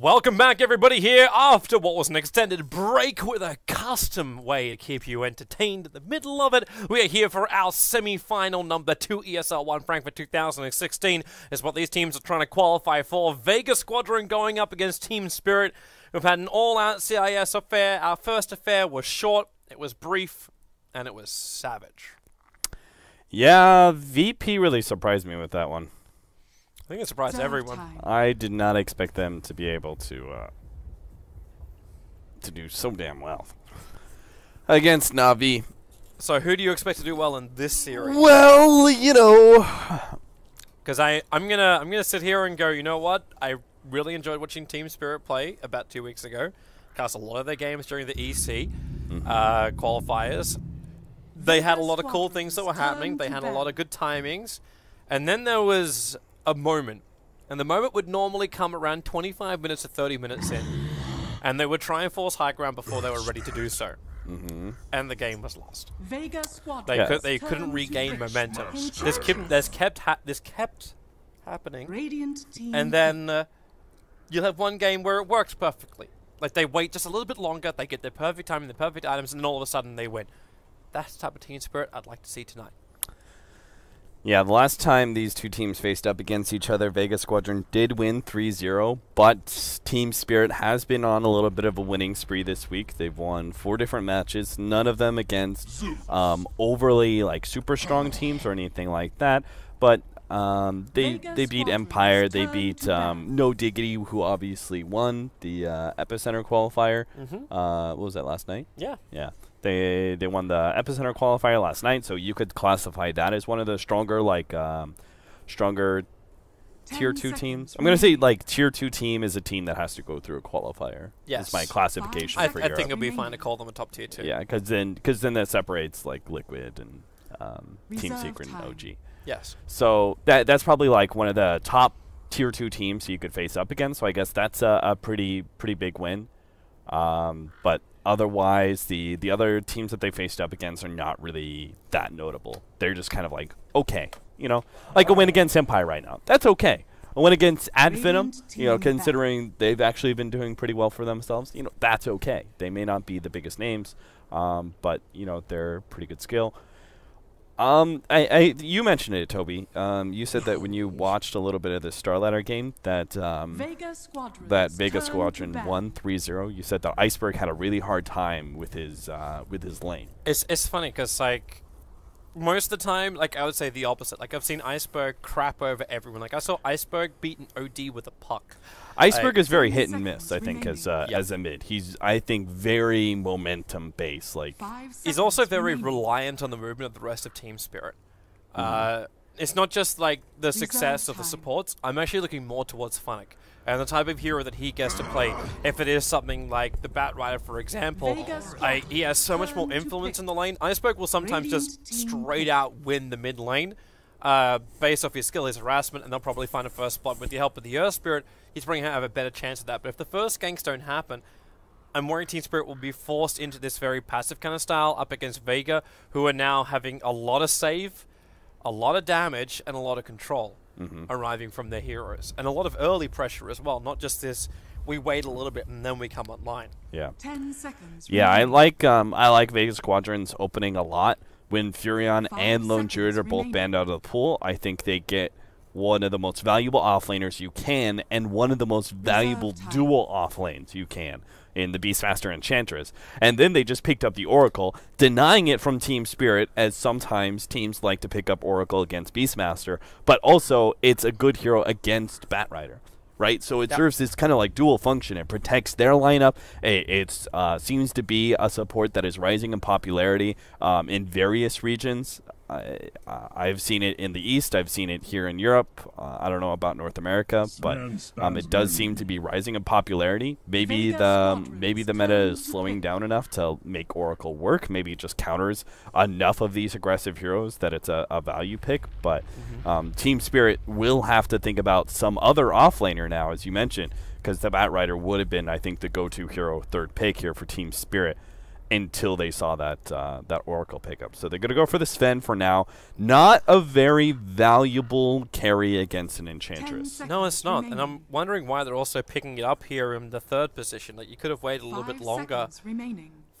Welcome back, everybody, here after what was an extended break with a custom way to keep you entertained in the middle of it. We are here for our semi-final number 2 ESL1 Frankfurt 2016 is what these teams are trying to qualify for. Vega Squadron going up against Team Spirit. We've had an all-out CIS affair. Our first affair was short, it was brief, and it was savage. Yeah, VP really surprised me with that one. I think it surprised everyone. I did not expect them to be able to do so damn well against Na'Vi. So who do you expect to do well in this series? Well, you know, because I'm gonna sit here and go, you know what? I really enjoyed watching Team Spirit play about 2 weeks ago. Cast a lot of their games during the EC qualifiers. They had a lot of cool things that were happening. They had a lot of good timings, and then there was a moment, and the moment would normally come around 25 minutes to 30 minutes in, and they would try and force high ground before they were ready to do so, and the game was lost. Vega Squadron. They couldn't regain momentum. This kept happening. And then you'll have one game where it works perfectly. Like, they wait just a little bit longer, they get their perfect time and the perfect items, and then all of a sudden they win. That's the type of Team Spirit I'd like to see tonight. Yeah, the last time these two teams faced up against each other, Vega Squadron did win 3-0, but Team Spirit has been on a little bit of a winning spree this week. They've won 4 different matches, none of them against overly, like, super strong teams or anything like that, but they beat Empire, they beat No Diggity, who obviously won the Epicenter Qualifier. What was that, last night? Yeah. Yeah. They won the Epicenter Qualifier last night, so you could classify that as one of the stronger, like, stronger Tier 2 teams. I'm going to say, like, Tier 2 team is a team that has to go through a qualifier. Yes. That's my classification for Europe. I think it'll be fine to call them a top Tier 2. Yeah, because then that separates, like, Liquid and Team Secret and OG. Yes. So that's probably, like, one of the top Tier 2 teams you could face up against, so I guess that's a pretty big win. But otherwise, the other teams that they faced up against are not really that notable. They're just kind of like, okay, you know, like a win against Empire right now. That's okay. A win against Ad Finem, you know, considering they've actually been doing pretty well for themselves, you know, that's okay. They may not be the biggest names, but, you know, they're pretty good skill. You mentioned it, Toby. You said that when you watched a little bit of the Starladder game, that Vega Squadron won 3-0. You said that Iceberg had a really hard time with his lane. It's funny because, like, most of the time, like, I would say the opposite. Like, I've seen Iceberg crap over everyone. Like, I saw Iceberg beat an OD with a Puck. Iceberg is very hit and miss, I think, as a mid. He's, I think, very momentum based. Like, he's also very reliant on the movement of the rest of Team Spirit. It's not just like the success of the supports. I'm actually looking more towards Funn1k and the type of hero that he gets to play. If it is something like the Batrider, for example, he has so much more influence in the lane. Iceberg will sometimes just straight out win the mid lane. Based off his skill, his harassment, and they'll probably find a first spot. With the help of the Earth Spirit, he's probably going to have a better chance at that. But if the first ganks don't happen, I'm worried Team Spirit will be forced into this very passive kind of style up against Vega, who are now having a lot of save, a lot of damage, and a lot of control arriving from their heroes. And a lot of early pressure as well, not just this, we wait a little bit and then we come online. Yeah. 10 seconds. Yeah, I like Vega Squadron's opening a lot. When Furion and Lone Druid are both banned out of the pool, I think they get one of the most valuable offlaners you can, and one of the most valuable dual offlanes you can in the Beastmaster Enchantress. And then they just picked up the Oracle, denying it from Team Spirit, as sometimes teams like to pick up Oracle against Beastmaster, but also it's a good hero against Batrider. Right, so it serves this kind of like dual function. It protects their lineup. It seems to be a support that is rising in popularity in various regions. I've seen it in the East. I've seen it here in Europe. I don't know about North America, but it does seem to be rising in popularity. Maybe the meta is slowing down enough to make Oracle work. Maybe it just counters enough of these aggressive heroes that it's a value pick. But Team Spirit will have to think about some other offlaner now, as you mentioned, because the Batrider would have been, I think, the go-to hero third pick here for Team Spirit. until they saw that that Oracle pickup. So they're going to go for the Sven for now. Not a very valuable carry against an Enchantress. No, it's not. Remaining. And I'm wondering why they're also picking it up here in the third position. Like, you could have waited a little bit longer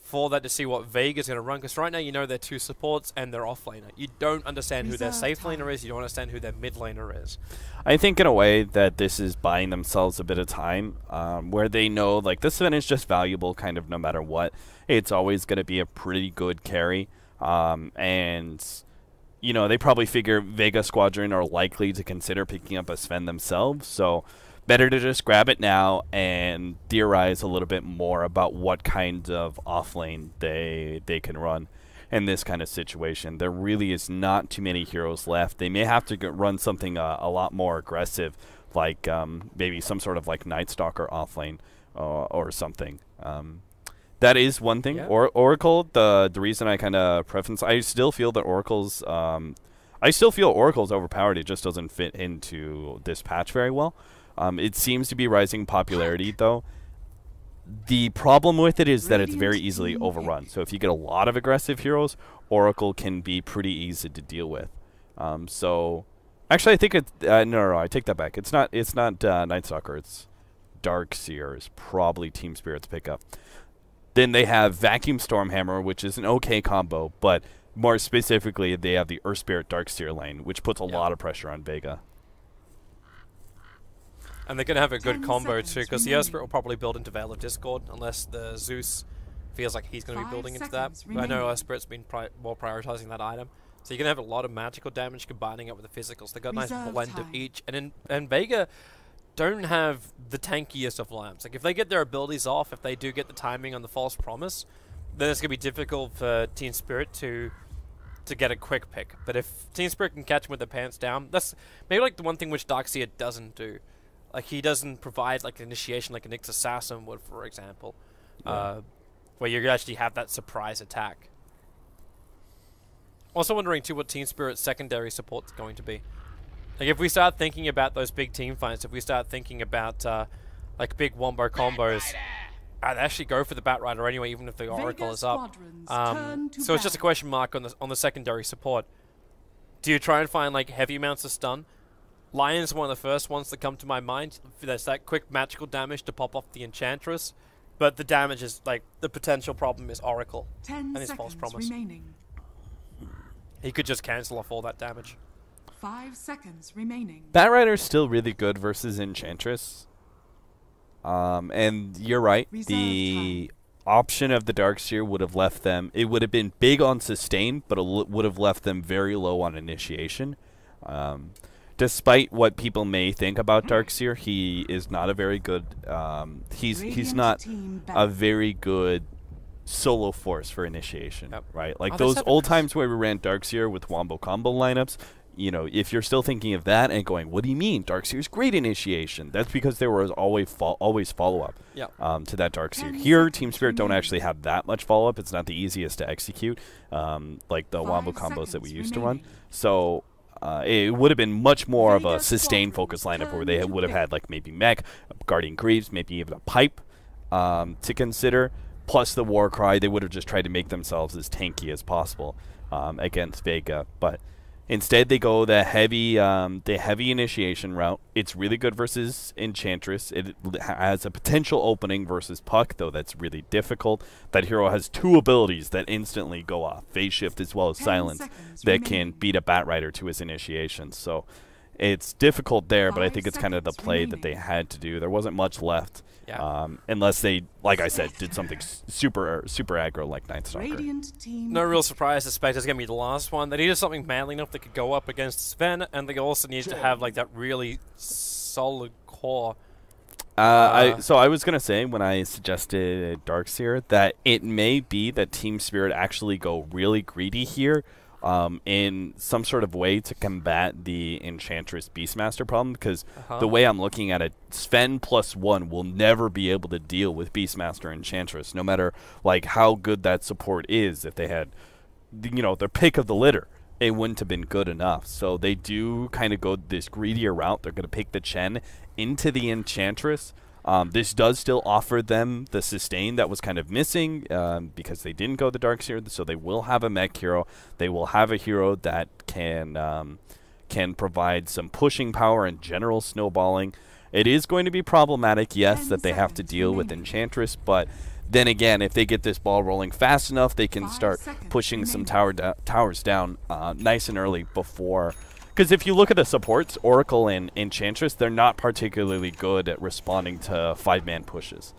for that to see what Vega's going to run. Because right now, you know they're two supports and they're off-laner. You don't understand who their safe laner is. You don't understand who their mid-laner is. I think in a way that this is buying themselves a bit of time, where they know, like, this Sven is just valuable kind of no matter what. It's always going to be a pretty good carry. And, you know, they probably figure Vega Squadron are likely to consider picking up a Sven themselves. So better to just grab it now and theorize a little bit more about what kind of offlane they can run in this kind of situation. There really is not too many heroes left. They may have to run something a lot more aggressive, like maybe some sort of like Night Stalker offlane or something. That is one thing. Yeah. Oracle, the reason I kind of preference, I still feel that Oracle's, overpowered. It just doesn't fit into this patch very well. It seems to be rising popularity, though. The problem with it is that it's very easily overrun. So if you get a lot of aggressive heroes, Oracle can be pretty easy to deal with. So actually, I think it's no, I take that back. It's not. It's not Night Stalker. It's Dark Seer is probably Team Spirit's pickup. Then they have Vacuum Stormhammer, which is an okay combo, but more specifically, they have the Earth Spirit Dark Seer lane, which puts a lot of pressure on Vega. And they're going to have a good combo too, because the Earth Spirit will probably build into Veil of Discord, unless the Zeus feels like he's going to be building into that. But I know Earth Spirit's been more prioritizing that item. So you're going to have a lot of magical damage combining it with the physicals. They've got a nice blend of each. And, Vega don't have the tankiest of lamps. Like, if they get their abilities off, if they do get the timing on the False Promise, then it's going to be difficult for Team Spirit to get a quick pick. But if Team Spirit can catch them with their pants down, that's maybe like the one thing which Darkseer doesn't do. Like, he doesn't provide like initiation like a Nyx Assassin would, for example, where you actually have that surprise attack. Also wondering too what Team Spirit's secondary support's going to be. Like, if we start thinking about those big team fights, if we start thinking about like big wombo combos, I'd actually go for the Batrider anyway, even if the Oracle is up. So it's just a question mark on the secondary support. Do you try and find like heavy amounts of stun? Lion's one of the first ones that come to my mind. There's that quick magical damage to pop off the Enchantress, but the damage is like the potential problem is Oracle and his False Promise. He could just cancel off all that damage. 5 seconds remaining. Batrider's still really good versus Enchantress. And you're right. The option of the Darkseer would have left them. It would have been big on sustain, but it would have left them very low on initiation. Despite what people may think about Darkseer, he is not a very good. He's not a very good solo force for initiation, right? Like those old times where we ran Darkseer with wombo combo lineups. You know, if you're still thinking of that and going, what do you mean? Darkseer's great initiation. That's because there was always follow-up to that Darkseer. Here, Team Spirit don't actually have that much follow-up. It's not the easiest to execute, like the wombo combos that we used to run. So it would have been much more of a sustained focus lineup where they would have had, like, maybe Mech, Guardian Greaves, maybe even a Pipe to consider, plus the War Cry. They would have just tried to make themselves as tanky as possible against Vega, but instead, they go the heavy initiation route. It's really good versus Enchantress. It has a potential opening versus Puck, though that's really difficult. That hero has two abilities that instantly go off, Phase Shift as well as Silence, that can beat a Batrider to his initiation. So it's difficult there, but I think it's kind of the play that they had to do. There wasn't much left, unless they, like I said, did something super aggro like Night Stalker. No real surprise. The Spectre's going to be the last one. They needed something manly enough that could go up against Sven, and they also needed to have like that really solid core. So I was going to say when I suggested Darkseer that it may be that Team Spirit actually go really greedy here, in some sort of way to combat the Enchantress Beastmaster problem, because the way I'm looking at it, Sven plus one will never be able to deal with Beastmaster Enchantress, no matter like how good that support is. If they had, you know, their pick of the litter, it wouldn't have been good enough. So they do kind of go this greedier route. They're going to pick the Chen into the Enchantress, This does still offer them the sustain that was kind of missing because they didn't go the Dark Seer, so they will have a mech hero. They will have a hero that can provide some pushing power and general snowballing. It is going to be problematic, yes, that they have to deal with Enchantress, but then again, if they get this ball rolling fast enough, they can start pushing some towers down nice and early before... Because if you look at the supports, Oracle and Enchantress, they're not particularly good at responding to five-man pushes.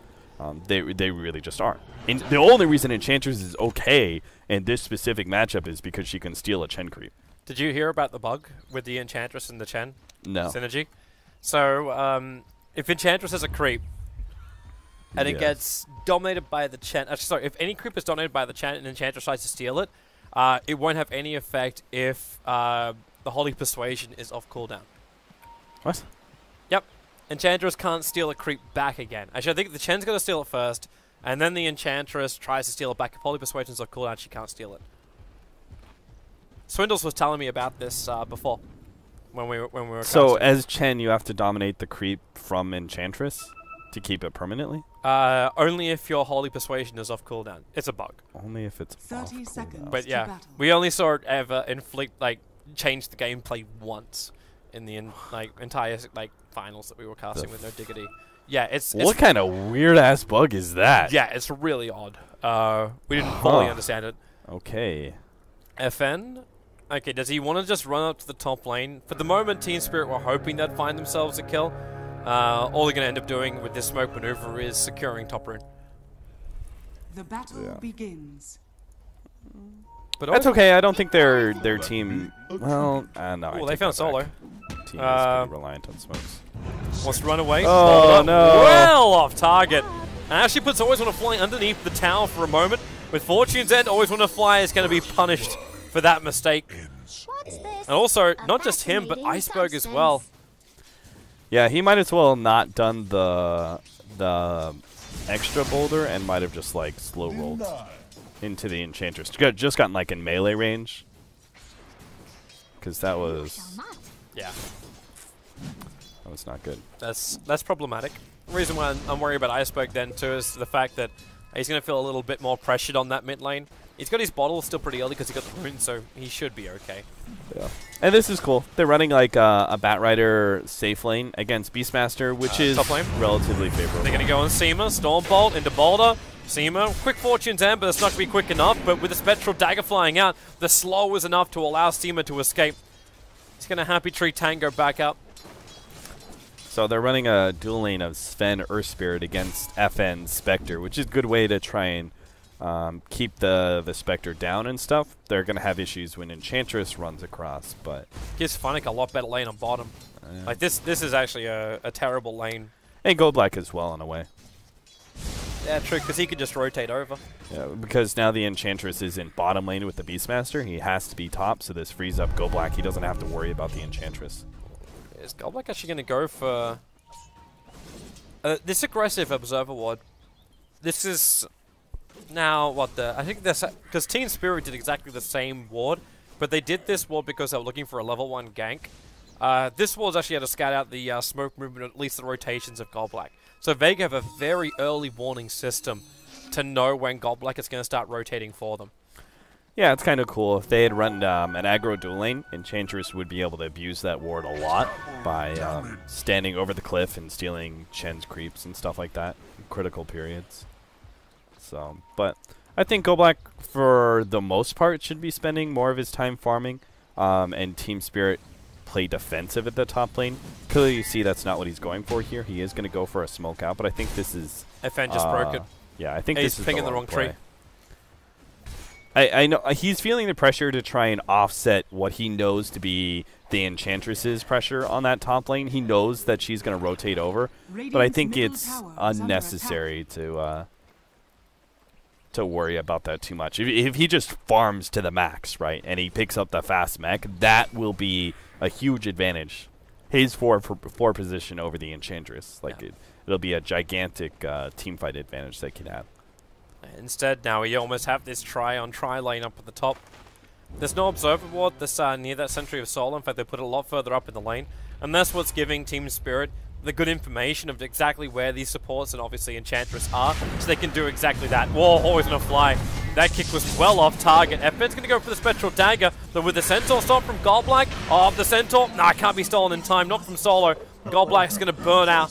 They really just aren't. And the only reason Enchantress is okay in this specific matchup is because she can steal a Chen creep. Did you hear about the bug with the Enchantress and the Chen? No. Synergy? So, if Enchantress has a creep, and it gets dominated by the Chen... sorry, if any creep is dominated by the Chen and Enchantress tries to steal it, it won't have any effect if... the Holy Persuasion is off cooldown. What? Yep. Enchantress can't steal a creep back again. Actually, I think the Chen's going to steal it first, and then the Enchantress tries to steal it back. If Holy Persuasion's off cooldown, she can't steal it. Swindles was telling me about this before, when we were So, as Chen, you have to dominate the creep from Enchantress to keep it permanently? Only if your Holy Persuasion is off cooldown. It's a bug. Only if it's 30 off seconds cooldown. But yeah, we only saw it ever inflict, like, changed the gameplay once in the entire finals that we were casting with No Diggity. Yeah, it's what kind of weird ass bug is that? Yeah, it's really odd. We didn't fully understand it. Okay. FN. Okay, does he want to just run up to the top lane? For the moment, Team Spirit were hoping they'd find themselves a kill. All they're gonna end up doing with this smoke maneuver is securing top rune. The battle begins. But that's okay. I don't think their team. Well, no. Oh, they found solo. Team is pretty reliant on smokes. Wants to run away. Oh no! Well off target. And actually puts Always Want to Fly underneath the tower for a moment. With Fortune's End, Always Want to Fly is going to be punished for that mistake. And also, not just him, but Iceberg as well. Yeah, he might as well not done the extra boulder and might have just like slow rolled into the Enchantress. Just gotten like in melee range. Because that was... yeah. That was not good. That's problematic. The reason why I'm worried about Iceberg then too is the fact that he's going to feel a little bit more pressured on that mid lane. He's got his bottle still pretty early because he got the rune, so he should be okay. Yeah. And this is cool. They're running like a Batrider safe lane against Beastmaster, which is top lane. Relatively favorable. They're going to go on Seema, Stormbolt into Boulder. Seema, quick Fortune's End, but it's not going to be quick enough, but with the Spectral Dagger flying out, the slow was enough to allow Seema to escape. He's going to Happy Tree Tango back up. So they're running a dual lane of Sven, Earth Spirit against FN, Spectre, which is a good way to try and keep the Spectre down and stuff. They're going to have issues when Enchantress runs across, but... gives Funn1k a lot better lane on bottom. Like, this is actually a terrible lane. And Goblak as well, in a way. Yeah, true, because he could just rotate over. Yeah, because now the Enchantress is in bottom lane with the Beastmaster. He has to be top, so this frees up Goblak. He doesn't have to worry about the Enchantress. Is Goblak actually going to go for... this aggressive Observer Ward. This is... now, what the... I think that's... because Team Spirit did exactly the same ward, but they did this ward because they were looking for a level 1 gank. This ward's actually had to scout out the smoke movement, at least the rotations of Goblak. So Vega have a very early warning system to know when Goblak is going to start rotating for them. Yeah, it's kind of cool. If they had run an aggro dual lane, Enchantress would be able to abuse that ward a lot by standing over the cliff and stealing Chen's creeps and stuff like that in critical periods. So, but I think Goblak, for the most part, should be spending more of his time farming, and Team Spirit play defensive at the top lane. Clearly you see that's not what he's going for here. He is going to go for a smoke out, but I think this is... FN just broke it. Yeah, I think this is the wrong tree. I know he's feeling the pressure to try and offset what he knows to be the Enchantress's pressure on that top lane. He knows that she's going to rotate over, but I think it's unnecessary to worry about that too much. If he just farms to the max, right, and he picks up the fast mech, that will be a huge advantage. His four position over the Enchantress. Like, yeah. It'll be a gigantic teamfight advantage they can have. Instead, now we almost have this try lane up at the top. There's no Observer Ward near that Sentry of Soul. In fact, they put it a lot further up in the lane. And that's what's giving Team Spirit the good information of exactly where these supports and obviously Enchantress are, so they can do exactly that. Whoa, always gonna fly. That kick was well off target. FN's gonna go for the Spectral Dagger, though with the Centaur stop from Goblak. Oh, the Centaur, nah, can't be stolen in time, not from Solo. Goblak's gonna burn out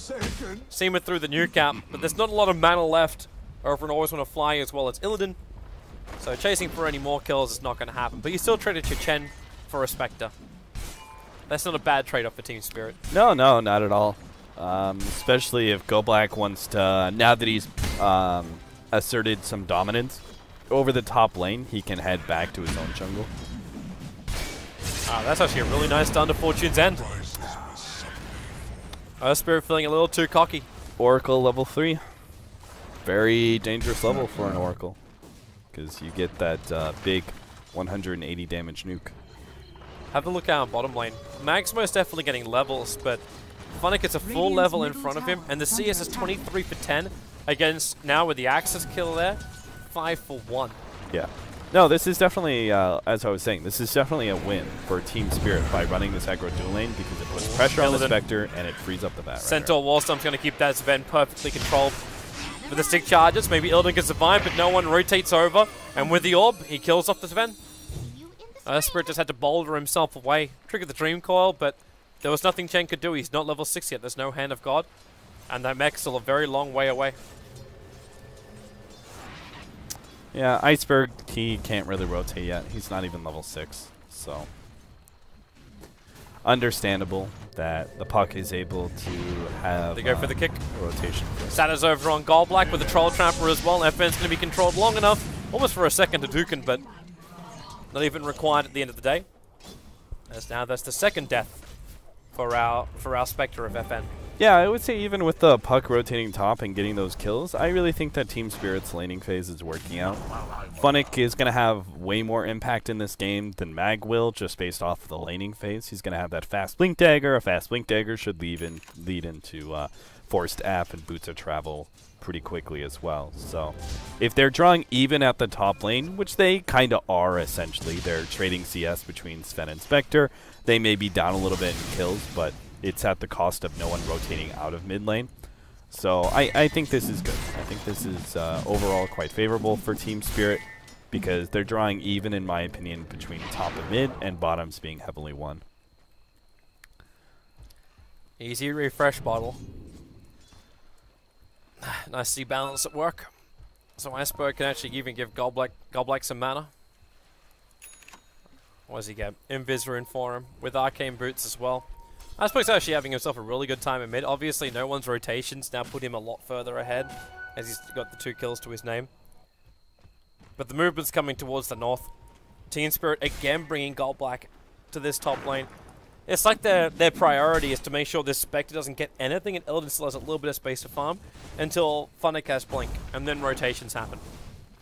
Seema through the nuke out, but there's not a lot of mana left over an always wanna fly as well as Illidan. So chasing for any more kills is not gonna happen, but you still traded your Chen for a Spectre. That's not a bad trade-off for Team Spirit. No, no, not at all. Especially if Goblak wants to, now that he's asserted some dominance over the top lane, he can head back to his own jungle. That's actually a really nice stun to Fortune's End. Earth Spirit feeling a little too cocky. Oracle level 3. Very dangerous level for an Oracle, because you get that big 180 damage nuke. Have a look out on bottom lane. Mag's most definitely getting levels, but Funn1k gets a full level in front of him, and the CS is 23 for 10 against, now with the Axis kill there, 5 for 1. Yeah. No, this is definitely, as I was saying, this is definitely a win for Team Spirit by running this aggro dual lane, because it puts pressure on the Spectre and it frees up the bat. Centaur Wallstump's going to keep that Sven perfectly controlled for the stick charges. Maybe Illidan can survive, but no one rotates over, and with the orb, he kills off the Sven. Spirit just had to boulder himself away. Triggered the Dream Coil, but there was nothing Chen could do. He's not level 6 yet. There's no Hand of God. And that mech's still a very long way away. Yeah, Iceberg, he can't really rotate yet. He's not even level 6, so... understandable that the Puck is able to have... they go for the kick. Rotation. Sata's over on Goblak with a Troll Trapper as well. FN's going to be controlled long enough, almost for a second to Dukan, but... not even required at the end of the day. As now that's the second death for our Spectre of FN. Yeah, I would say even with the Puck rotating top and getting those kills, I really think that Team Spirit's laning phase is working out. Funn1k is going to have way more impact in this game than Mag will, just based off the laning phase. He's going to have that fast Blink Dagger. A fast Blink Dagger should lead into Forced App and Boots of Travel pretty quickly as well. So if they're drawing even at the top lane, which they kind of are essentially, they're trading CS between Sven and Spectre. They may be down a little bit in kills, but it's at the cost of no one rotating out of mid lane. So I think this is good. I think this is overall quite favorable for Team Spirit, because they're drawing even, in my opinion, between top and mid, and bottoms being heavily won. Easy refresh bottle. Nice to see balance at work. So Iceberg can actually even give Goblak some mana. What does he get? Invis in for him with Arcane Boots as well. Iceberg's actually having himself a really good time in mid. Obviously no one's rotations now put him a lot further ahead, as he's got the 2 kills to his name. But the movement's coming towards the north. Team Spirit again bringing Goblak to this top lane. It's like their priority is to make sure this Spectre doesn't get anything, and Illidan still has a little bit of space to farm until Funn1k has Blink, and then rotations happen.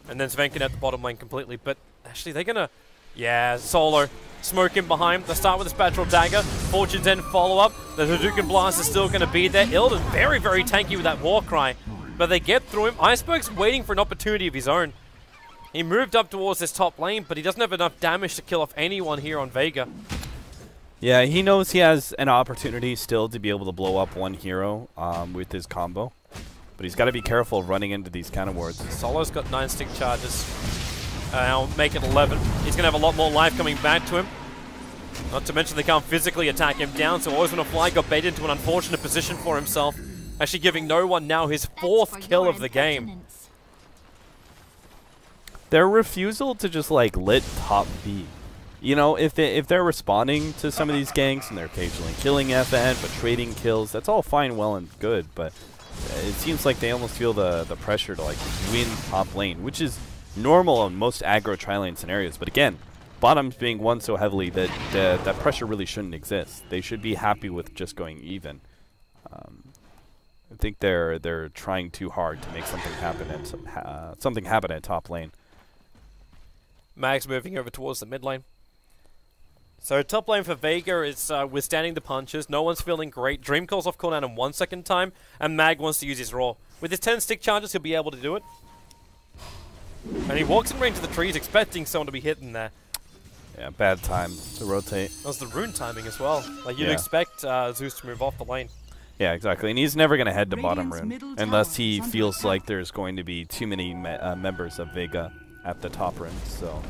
And then Sven can have the bottom lane completely, but actually they're gonna... yeah, Solo. Smoke in behind. They start with the Spectral Dagger. Fortune's End follow-up. The Hadouken Blast is still gonna be there. Illidan very, very tanky with that War Cry, but they get through him. Iceberg's waiting for an opportunity of his own. He moved up towards this top lane, but he doesn't have enough damage to kill off anyone here on Vega. Yeah, he knows he has an opportunity still to be able to blow up one hero with his combo, but he's got to be careful of running into these counter wards. Solo's got 9 stick charges. I'll make it 11. He's going to have a lot more life coming back to him. Not to mention they can't physically attack him down, so always when a fly got baited into an unfortunate position for himself, actually giving no one now his 4th kill of the game. Their refusal to just like let top B. You know, if they're responding to some of these ganks, and they're occasionally killing FN, but trading kills, that's all fine, well, and good, but it seems like they almost feel the pressure to, like, win top lane, which is normal in most aggro tri-lane scenarios, but again, bottoms being won so heavily that that pressure really shouldn't exist. They should be happy with just going even. I think they're trying too hard to make something happen at, something happen at top lane. Mag's moving over towards the mid lane. So top lane for Vega is withstanding the punches. No one's feeling great. Dream calls off cooldown in 1 second time, and Mag wants to use his Roar. With his 10 stick charges, he'll be able to do it. And he walks in range of the trees, expecting someone to be hitting there. Yeah, bad time to rotate. That was the rune timing as well. Like, you'd expect Zeus to move off the lane. Yeah, exactly. And he's never going to head to bottom rune unless he feels like there's going to be too many members of Vega at the top rune. So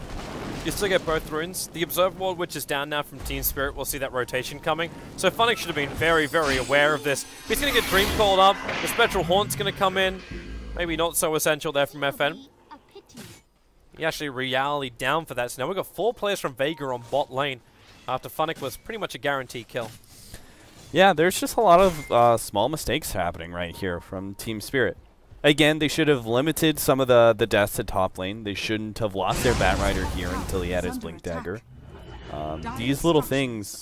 you still get both runes. The Observe Ward, which is down now from Team Spirit, will see that rotation coming. So Funn1k should have been very, very aware of this. He's going to get Dream Coiled up. The Spectral Haunt's going to come in. Maybe not so essential there from FN. He actually reality down for that. So now we've got 4 players from Vega on bot lane after Funn1k was pretty much a guaranteed kill. Yeah, there's just a lot of small mistakes happening right here from Team Spirit. Again, they should have limited some of the deaths at top lane. They shouldn't have lost their Batrider here until he had his Blink Dagger. These little things,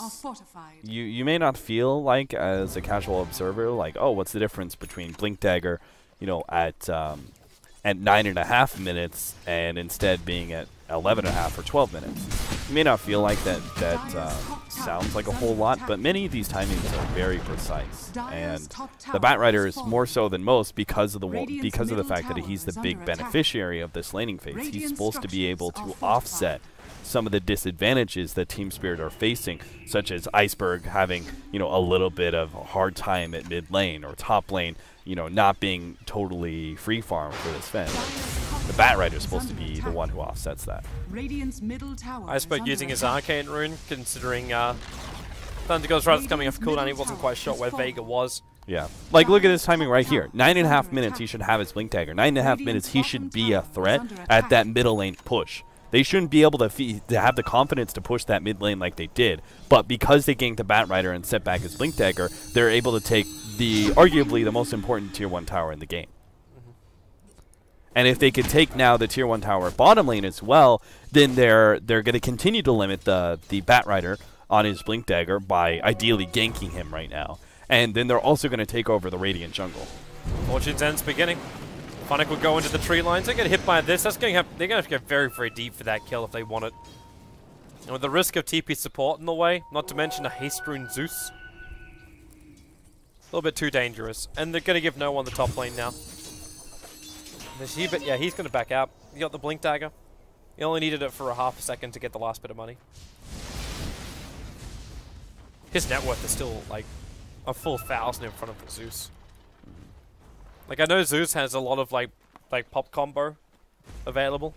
you may not feel like as a casual observer, like, oh, what's the difference between Blink Dagger, you know, at 9.5 minutes and instead being at 11.5 or 12 minutes. You may not feel like that sounds like a whole lot, but many of these timings are very precise. And the Batrider is more so than most because of the fact that he's the big beneficiary of this laning phase. He's supposed to be able to offset some of the disadvantages that Team Spirit are facing, such as Iceberg having, you know, a little bit of a hard time at mid lane or top lane, you know, not being totally free farm for this Sven. The Batrider is supposed to be the one who offsets that. Iceberg using his Arcane Rune, considering Thunder God's Wrath coming off cooldown, he wasn't quite sure where Vega was. Yeah, like look at this timing right here. 9.5 minutes he should have his Blink Dagger. 9.5 minutes he should be a threat at that middle lane push. They shouldn't be able to have the confidence to push that mid lane like they did. But because they ganked the Batrider and set back his Blink Dagger, they're able to take the arguably the most important Tier 1 tower in the game. And if they could take now the Tier 1 tower bottom lane as well, then they're going to continue to limit the Batrider on his Blink Dagger by ideally ganking him right now. And then they're also going to take over the Radiant jungle. Fortune's End's beginning. Funn1k would go into the tree lines. They get hit by this. That's going to have, they're going to have to get very, very deep for that kill if they want it. And with the risk of TP support in the way, not to mention a haste rune Zeus, a little bit too dangerous. And they're going to give no one the top lane now. But yeah, he's going to back out. He got the Blink Dagger. He only needed it for a half a second to get the last bit of money. His net worth is still like a full 1,000 in front of the Zeus. Like, I know Zeus has a lot of, like pop combo available.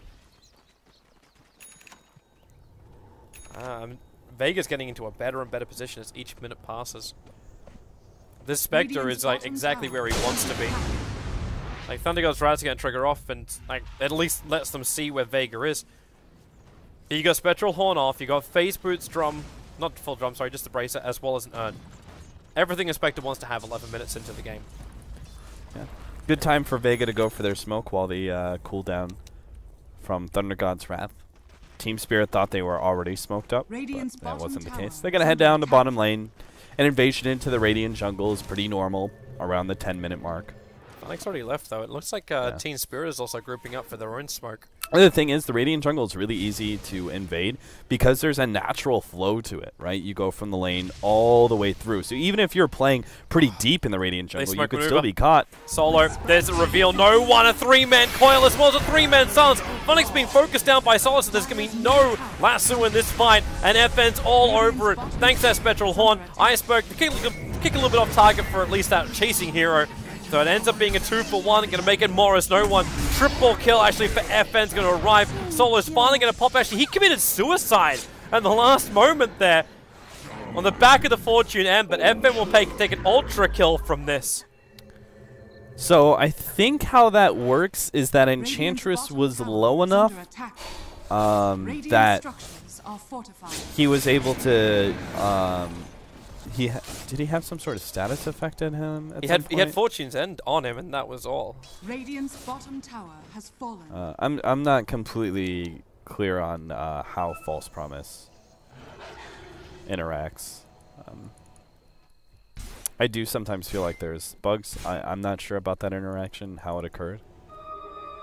Vega's getting into a better and better position as each minute passes. This Spectre is, like, exactly where he wants to be. Like, Thunder God's Wrath is going to trigger off and, like, at least lets them see where Vega is. You got Spectral Horn off, you got Phase Boots Drum, not full drum, sorry, just the Bracer, as well as an Urn. Everything a Spectre wants to have 11 minutes into the game. Yeah. Good time for Vega to go for their smoke while the cooldown from Thunder God's Wrath. Team Spirit thought they were already smoked up, but that wasn't the case. They're going to head down to bottom lane. An invasion into the Radiant jungle is pretty normal around the 10-minute mark. Funn1k's already left, though. It looks like Team Spirit is also grouping up for their own smoke. The other thing is the Radiant jungle is really easy to invade because there's a natural flow to it, right? You go from the lane all the way through. So even if you're playing pretty deep in the Radiant jungle, you could still be caught. Solo, there's a reveal. No one, a three-man coil as well as a three-man silence. Funn1k's being focused down by Solo, so there's going to be no lasso in this fight, and FN's all over it. Thanks to that Spectral Horn, Iceberg, kick a little bit off target for at least that chasing hero. So it ends up being a 2-for-1, gonna make it Morris, no one. Triple kill actually for FN's gonna arrive. Solo's finally gonna pop, actually he committed suicide at the last moment there on the back of the Fortune End, but FN will take an ultra kill from this. So I think how that works is that Enchantress was low enough that he was able to did he have some sort of status effect in him? He had Fortune's End on him, and that was all. Radiant's bottom tower has fallen. I'm not completely clear on how False Promise interacts. I do sometimes feel like there's bugs. I'm not sure about that interaction, how it occurred.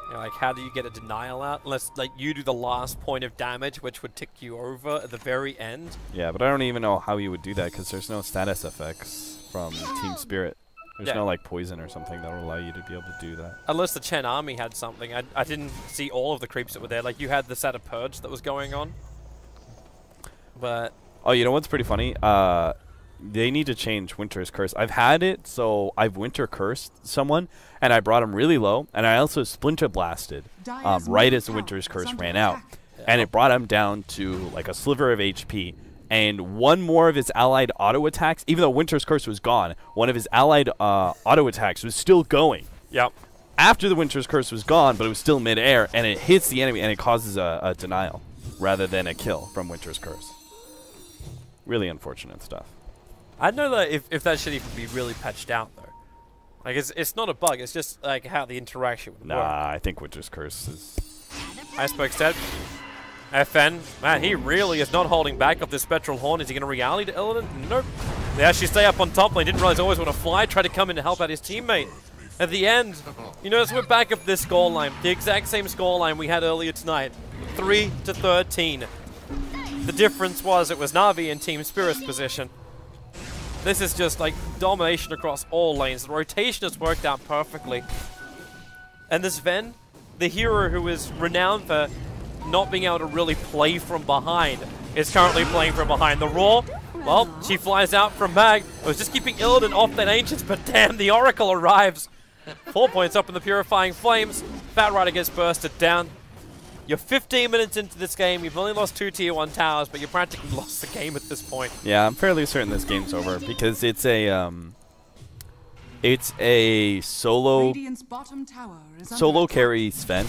You know, like how do you get a denial out unless like you do the last point of damage, which would tick you over at the very end? Yeah, but I don't even know how you would do that because there's no status effects from Team Spirit. There's no like poison or something that will allow you to be able to do that. Unless the Chen army had something. I didn't see all of the creeps that were there. Like you had the set of purge that was going on. But oh, you know what's pretty funny? They need to change Winter's Curse. I've had it, so I've Winter Cursed someone, and I brought him really low, and I also Splinter Blasted right as Winter's Curse ran out. Yeah. And it brought him down to like a sliver of HP, and one more of his allied auto attacks, even though Winter's Curse was gone, one of his allied auto attacks was still going. Yep. After the Winter's Curse was gone, but it was still mid-air, and it hits the enemy, and it causes a denial rather than a kill from Winter's Curse. Really unfortunate stuff. I know that if that should even be really patched out, though. Like, it's not a bug, it's just, like, how the interaction would work. I think Winter's Curse is... Iceberg said, FN, man, he really is not holding back up this Spectral Horn. Is he going to reality to Illidan? Nope. They actually stay up on top lane. Didn't realize always want to fly, try to come in to help out his teammate. At the end, you notice we're back up this scoreline, the exact same scoreline we had earlier tonight, 3-13. The difference was it was Na'Vi in Team Spirit's position. This is just like domination across all lanes. The rotation has worked out perfectly. And this Sven, the hero who is renowned for not being able to really play from behind, is currently playing from behind. The Roar, well, she flies out from Mag. I was just keeping Illidan off that Ancients, but damn, the Oracle arrives. 4 points up in the Purifying Flames. Batrider gets bursted down. You're 15 minutes into this game, you've only lost 2 tier 1 towers, but you practically lost the game at this point. Yeah, I'm fairly certain this game's over because it's a solo carry Sven.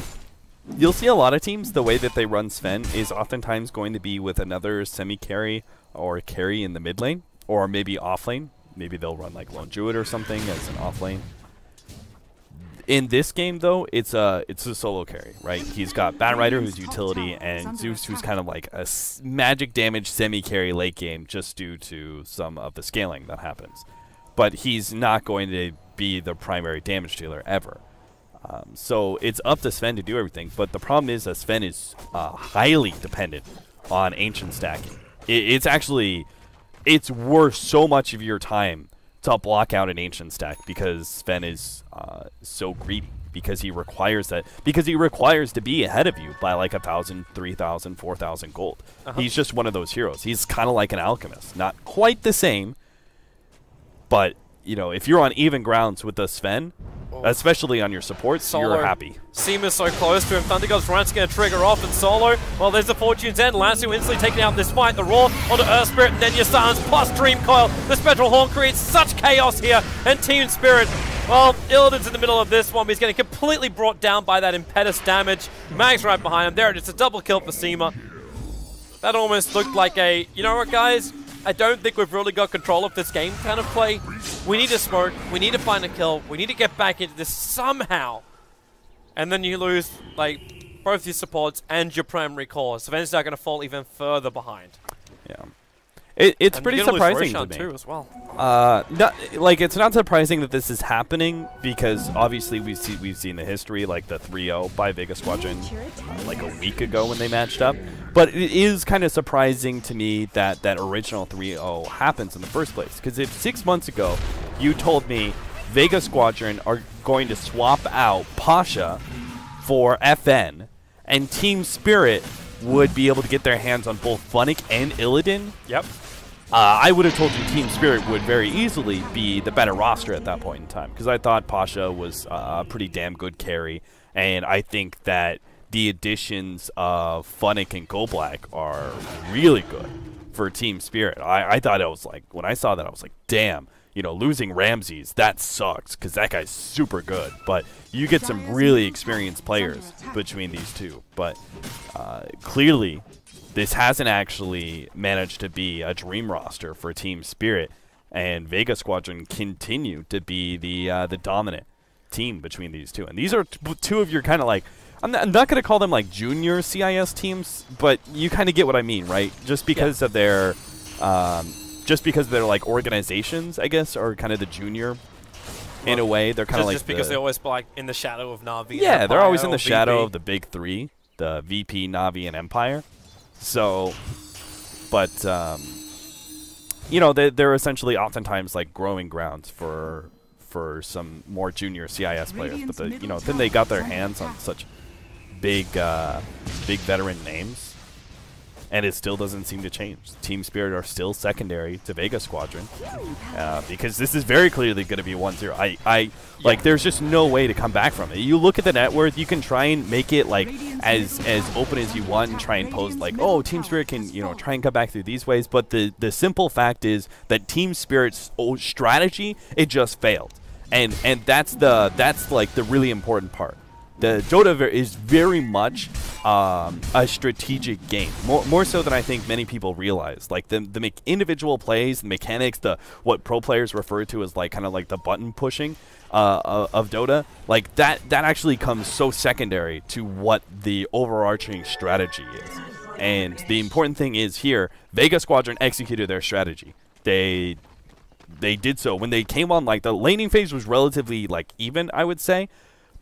You'll see a lot of teams, the way that they run Sven is oftentimes going to be with another semi-carry or carry in the mid lane, or maybe off lane. Maybe they'll run like Lone Druid or something as an off lane. In this game, though, it's a solo carry, right? He's got Batrider, who's utility, and Zeus, who's kind of like a magic damage semi-carry late game just due to some of the scaling that happens. But he's not going to be the primary damage dealer ever. So it's up to Sven to do everything, but the problem is that Sven is highly dependent on Ancient stacking. It's worth so much of your time to block out an Ancient stack because Sven is so greedy, because he requires that, because he requires to be ahead of you by like 1,000, 3,000, 4,000 gold. He's just one of those heroes. He's kind of like an alchemist. Not quite the same, but you know, if you're on even grounds with a Sven, especially on your supports, solo. You're happy. Seam is so close to him. Thunder God's Rant's going to trigger off and solo. Well, there's the Fortune's End. Lansu instantly taking out this fight. The Roar onto Earth Spirit, and then Yasan's plus Dream Coil. The Spectral Horn creates such chaos here, and Team Spirit, well, Illidan's in the middle of this one, but he's getting completely brought down by that impetus damage. Mag's right behind him. There it is, a double kill for Seema. That almost looked like a, you know what, guys? I don't think we've really got control of this game kind of play. We need to smoke, we need to find a kill, we need to get back into this somehow. And then you lose, like, both your supports and your primary core. So Sven's now going to fall even further behind. Yeah. It's pretty surprising to me. Too, as well. Like, it's not surprising that this is happening because obviously we've seen the history, like the 3-0 by Vega Squadron like a week ago when they matched up. But it is kind of surprising to me that that original 3-0 happens in the first place, because if 6 months ago you told me Vega Squadron are going to swap out Pasha for FN and Team Spirit would be able to get their hands on both Funn1k and Illidan, yep. I would have told you Team Spirit would very easily be the better roster at that point in time, because I thought Pasha was a pretty damn good carry, and I think that the additions of Funn1k and Goblak are really good for Team Spirit. I thought it was like, when I saw that, I was like, damn, you know, losing Ramses, that sucks, because that guy's super good, but you get some really experienced players between these two. But clearly, this hasn't actually managed to be a dream roster for Team Spirit, and Vega Squadron continue to be the dominant team between these two. And these are two of your kind of like, I'm not going to call them like junior CIS teams, but you kind of get what I mean, right? Just because of their... just because they're like organizations, I guess, are kind of the junior in a way. They're kind of like just because they're always like in the shadow of Na'Vi. Yeah, and they're always in the shadow of the big three: the VP, Na'Vi, and Empire. So, but you know, they're essentially oftentimes like growing grounds for some more junior CIS players. But you know, then they got their hands on such big veteran names. and it still doesn't seem to change. Team Spirit are still secondary to Vega Squadron because this is very clearly going to be 1-0. Like, there's just no way to come back from it. You look at the net worth, you can try and make it like as open as you want and try and pose like, oh, Team Spirit can, you know, try and come back through these ways, but the simple fact is that Team Spirit's old strategy, it just failed. And that's like the really important part. The Dota is very much a strategic game, more so than I think many people realize. Like the individual plays, the mechanics, what pro players refer to as like kind of like the button pushing of Dota, like that actually comes so secondary to what the overarching strategy is. And the important thing is here, Vega Squadron executed their strategy. They did so when they came on. Like the laning phase was relatively like even, I would say,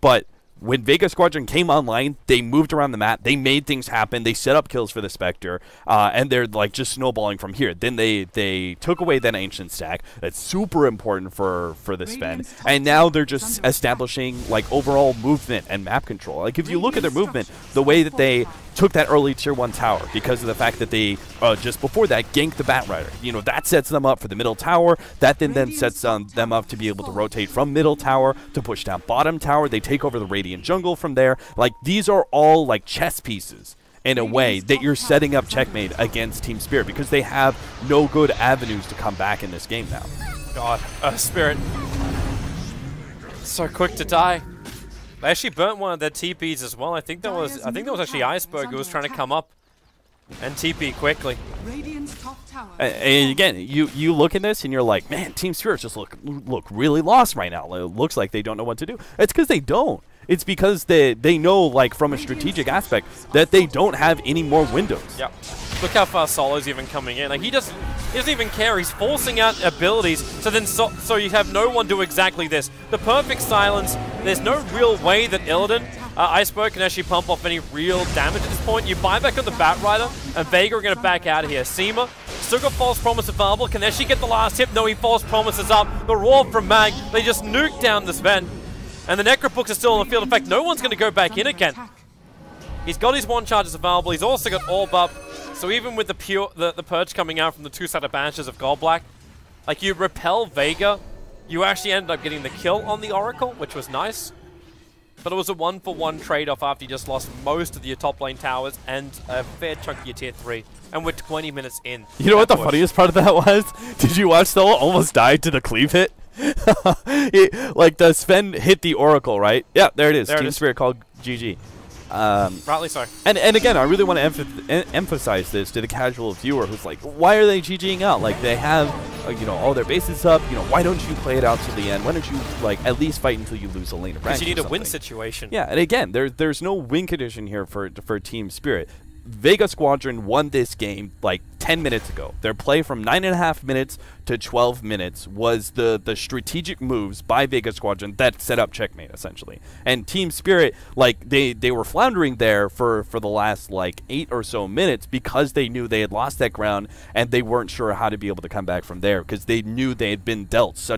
but when Vega Squadron came online, they moved around the map. They made things happen. They set up kills for the Spectre, and they're like just snowballing from here. Then they took away that ancient stack. That's super important for the Sven, and now they're just establishing like overall movement and map control. Like if you look at their movement, the way that they took that early tier 1 tower because of the fact that they just before that ganked the Batrider. You know, that sets them up for the middle tower. That then sets them up to be able to rotate from middle tower to push down bottom tower. They take over the Radiant jungle from there. Like these are all like chess pieces in a way that you're setting up checkmate against Team Spirit because they have no good avenues to come back in this game now. God, Spirit, so quick to die. They actually burnt one of their TPs as well. I think that was actually Iceberg who was trying to come up and TP quickly. And again, you look at this and you're like, man, Team Spirit just look really lost right now. It looks like they don't know what to do. It's because they don't. It's because they know, like, from a strategic aspect, that they don't have any more windows. Yep. Look how far Solo's even coming in. Like, he doesn't even care. He's forcing out abilities, so you have no one do exactly this. The perfect silence. There's no real way that Illidan, Iceberg can actually pump off any real damage at this point. You buy back on the Batrider, and Vega are going to back out of here. Seema still got False Promise available. Can actually get the last hit? No, he False Promises up. The Roar from Mag. They just nuke down this vent. And the Necrobooks are still on the field. In fact, no one's going to go back in again. He's got his one charges available. He's also got Orb up. So even with the Purge coming out from the two-sided Banishes of Goblak, like you repel Vega, you actually ended up getting the kill on the Oracle, which was nice. But it was a 1-for-1 trade-off after you just lost most of your top lane towers and a fair chunk of your tier 3. And we're 20 minutes in. You know what the funniest part of that was? Did you watch Solo almost die to the cleave hit? Like the Sven hit the Oracle, right? Yeah, there it is. Team Spirit called GG. Probably sorry. And again, I really want to emphasize this to the casual viewer who's like, why are they GGing out? Like they have, you know, all their bases up. You know, why don't you play it out to the end? Why don't you like at least fight until you lose a lane? Because you need a win situation. Yeah, and again, there's no win condition here for Team Spirit. Vega Squadron won this game like 10 minutes ago. Their play from 9.5 minutes to 12 minutes was the strategic moves by Vega Squadron that set up checkmate, essentially. And Team Spirit, like, they were floundering there for the last, like, 8 or so minutes because they knew they had lost that ground and they weren't sure how to be able to come back from there because they knew they had been dealt such